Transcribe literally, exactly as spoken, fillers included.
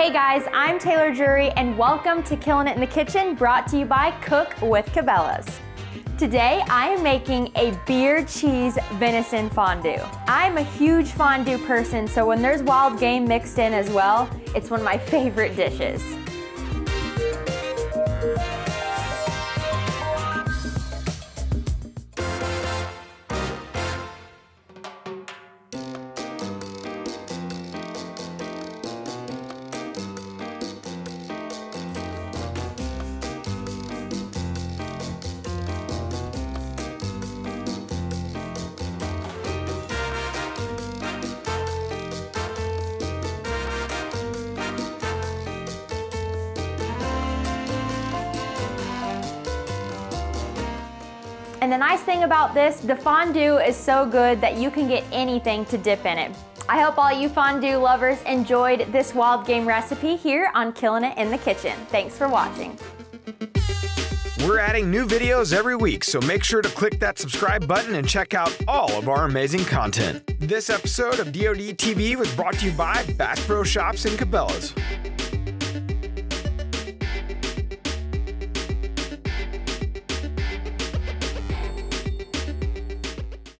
Hey guys, I'm Taylor Drury and welcome to Killing It in the Kitchen, brought to you by Cook with Cabela's. Today I am making a beer cheese venison fondue. I'm a huge fondue person, so when there's wild game mixed in as well, it's one of my favorite dishes. And the nice thing about this, the fondue is so good that you can get anything to dip in it. I hope all you fondue lovers enjoyed this wild game recipe here on Killing It in the Kitchen. Thanks for watching. We're adding new videos every week, so make sure to click that subscribe button and check out all of our amazing content. This episode of D O D T V was brought to you by Bass Pro Shops and Cabela's.